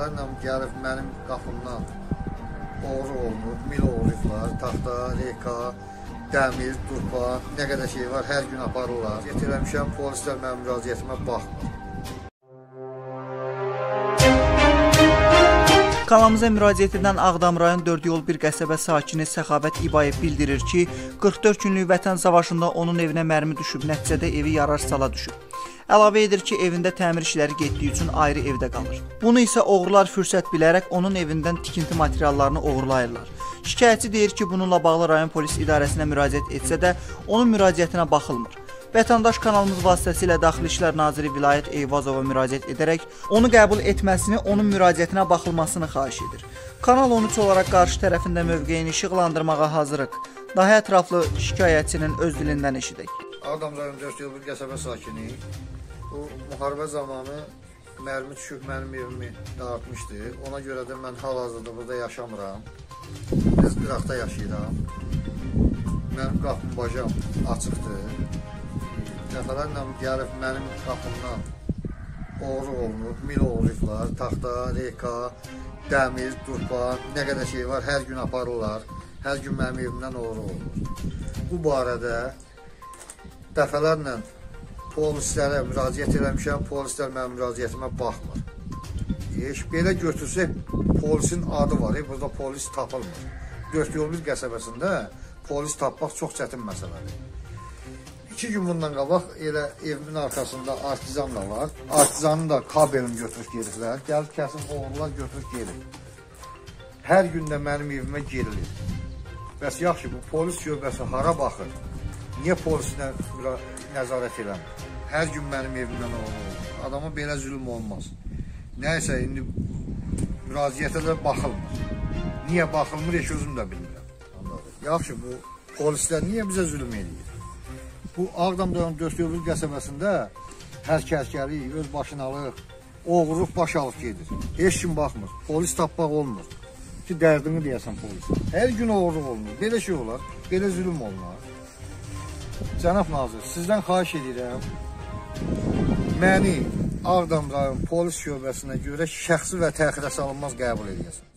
dəfələrlə gəlib mənim qapımdan oğru olunub, mil oğruyublar, taxta, reka, dəmir, durpa, nə qədər şey var, hər gün aparırlar. Getirəmişəm, polislər mənim müraciətimə baxmır. Kanalımıza müraciət edən Ağdam rayon 4 yol 1 qəsəbə sakini Səxavət İbayev bildirir ki, 44 günlük vətən savaşında onun evinə mərmi düşüb, nəticədə evi yarar sala düşüb. Əlavə edir ki, evində təmir işləri getdiyi üçün ayrı evdə qalır. Bunu isə oğrular fürsət bilərək onun evindən tikinti materiallarını oğurlayırlar. Şikayətçi deyir ki, bununla bağlı rayon polis idarəsinə müraciət etsə də, onun müraciətinə baxılmır. Vətəndaş kanalımız vasitəsilə Daxilişlər Naziri Vilayet Eyvazova müraciət edərək onu qəbul etməsini, onun müraciətinə baxılmasını xahiş edir. Kanal 13 olaraq qarşı tərəfində mövqeyini işıqlandırmağa hazırıq. Daha ətraflı şikayətçinin öz dilindən eşidək. Ağdam rayon 4 yol 1 qəsəbə sakini. Bu müharibə zamanı mərmi düşüb mənim evimi dağıtmışdı. Ona görə də mən hal-hazırda burada yaşamıram. Biz qıraqda yaşayıram. Mənim qapım bacam açıqdır. Dəfələrlə gəlib mənim qapımdan oğru olunub, mil oğruyublar, taxta, reka, dəmir, durpa, nə qədər şey var, hər gün aparırlar, hər gün mənim evimdən oğru olunur. Bu barədə dəfələrlə polislərə müraciət eləmişəm, polislər mənim müraciətimə baxmır. Belə götürsək, polisin adı var, burada polis tapılmır. 4 yol 1 qəsəbəsində polis tapmaq çox çətin məsələdir. 2 gün bundan qabaq elə evimin arxasında artizan da var. Artizanın da kabelini götürüb gediblər. Gəlib kəsin oğurlar götürüb gedib. Hər gün də mənim evimə girilir. Bəs yaxşı, bu polis şöbəsi hara baxır? Niyə polisinə nəzarət eləmir? Hər gün mənim evimdən oğurlar. Adama belə zülüm olmaz. Nəysə, indi müraciətə də baxılmır. Niyə baxılmır, heç özüm də bilmirəm. Yaxşı, bu polislər niyə bizə zülüm edir? Bu Ağdam rayon 4 yol 1 qəsəbəsində hərkərkəlik, öz başınalıq, oğurluq baş alıb gedir. Heç kim baxmır, polis tapmaq olmur ki, dərdini deyəsən polisə. Hər gün oğurluq olunur, belə şey olar, belə zülüm olunur. Cənab Nazir, sizdən xahiş edirəm, məni Ağdam rayon polis şöbəsinə görə şəxsi və təxirə salınmaz qəbul edəsən.